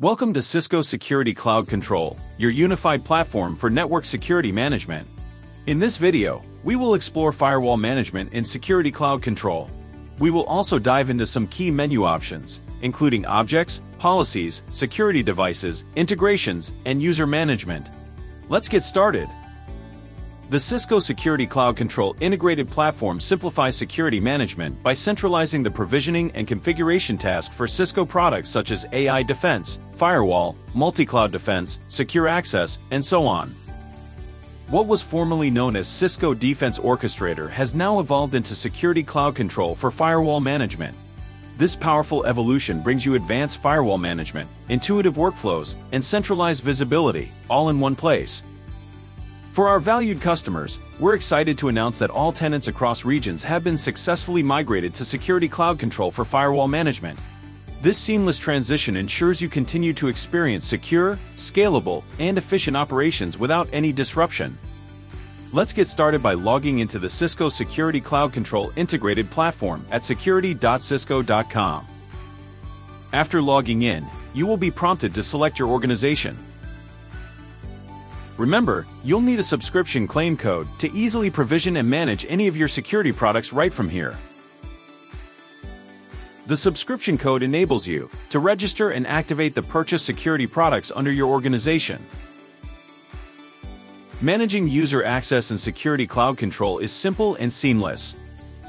Welcome to Cisco Security Cloud Control, your unified platform for network security management. In this video, we will explore firewall management in Security Cloud Control. We will also dive into some key menu options, including objects, policies, security devices, integrations, and user management. Let's get started. The Cisco Security Cloud Control integrated platform simplifies security management by centralizing the provisioning and configuration task for Cisco products such as AI Defense, Firewall, Multi-Cloud Defense, Secure Access, and so on. What was formerly known as Cisco Defense Orchestrator has now evolved into Security Cloud Control for firewall management. This powerful evolution brings you advanced firewall management, intuitive workflows, and centralized visibility, all in one place. For our valued customers, we're excited to announce that all tenants across regions have been successfully migrated to Security Cloud Control for firewall management. This seamless transition ensures you continue to experience secure, scalable, and efficient operations without any disruption. Let's get started by logging into the Cisco Security Cloud Control integrated platform at security.cisco.com. After logging in, you will be prompted to select your organization. Remember, you'll need a subscription claim code to easily provision and manage any of your security products right from here. The subscription code enables you to register and activate the purchase security products under your organization. Managing user access in Security Cloud Control is simple and seamless.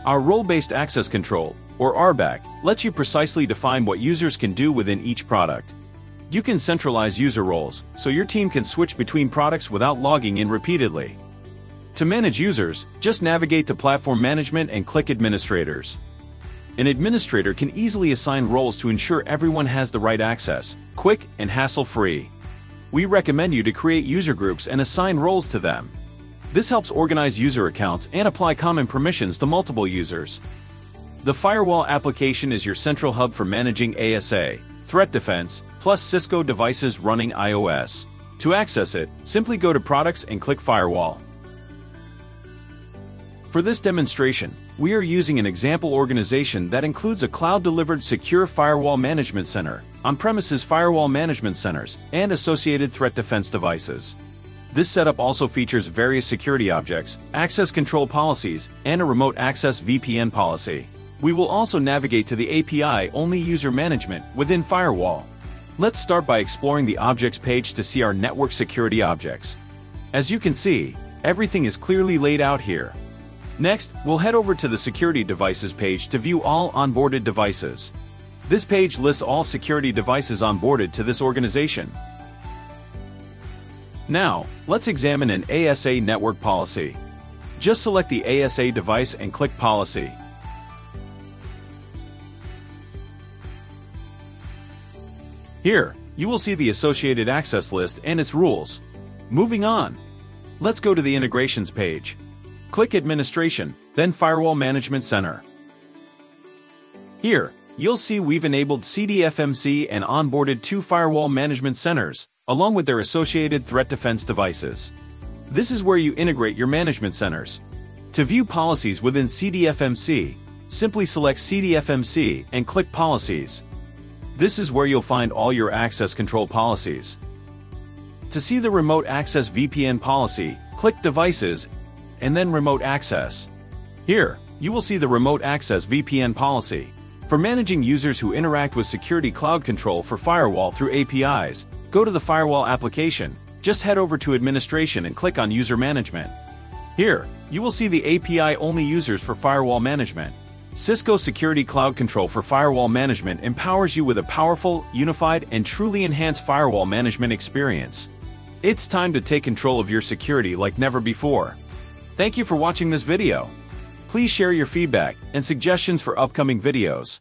Our Role-Based Access Control, or RBAC, lets you precisely define what users can do within each product. You can centralize user roles, so your team can switch between products without logging in repeatedly. To manage users, just navigate to Platform Management and click Administrators. An administrator can easily assign roles to ensure everyone has the right access, quick and hassle-free. We recommend you to create user groups and assign roles to them. This helps organize user accounts and apply common permissions to multiple users. The firewall application is your central hub for managing ASA, Threat Defense, plus Cisco devices running iOS. To access it, simply go to Products and click Firewall. For this demonstration, we are using an example organization that includes a cloud-delivered secure firewall management center, on-premises firewall management centers, and associated threat defense devices. This setup also features various security objects, access control policies, and a remote access VPN policy. We will also navigate to the API-Only user management within Firewall. Let's start by exploring the Objects page to see our network security objects. As you can see, everything is clearly laid out here. Next, we'll head over to the Security Devices page to view all onboarded devices. This page lists all security devices onboarded to this organization. Now, let's examine an ASA network policy. Just select the ASA device and click Policy. Here, you will see the associated access list and its rules. Moving on, let's go to the Integrations page. Click Administration, then Firewall Management Center. Here, you'll see we've enabled CDFMC and onboarded 2 firewall management centers, along with their associated threat defense devices. This is where you integrate your management centers. To view policies within CDFMC, simply select CDFMC and click Policies. This is where you'll find all your access control policies. To see the Remote Access VPN policy, click Devices and then Remote Access. Here, you will see the Remote Access VPN policy. For managing users who interact with Security Cloud Control for Firewall through APIs, go to the Firewall application, just head over to Administration and click on User Management. Here, you will see the API-Only users for Firewall Management. Cisco Security Cloud Control for Firewall Management empowers you with a powerful, unified, and truly enhanced firewall management experience. It's time to take control of your security like never before. Thank you for watching this video. Please share your feedback and suggestions for upcoming videos.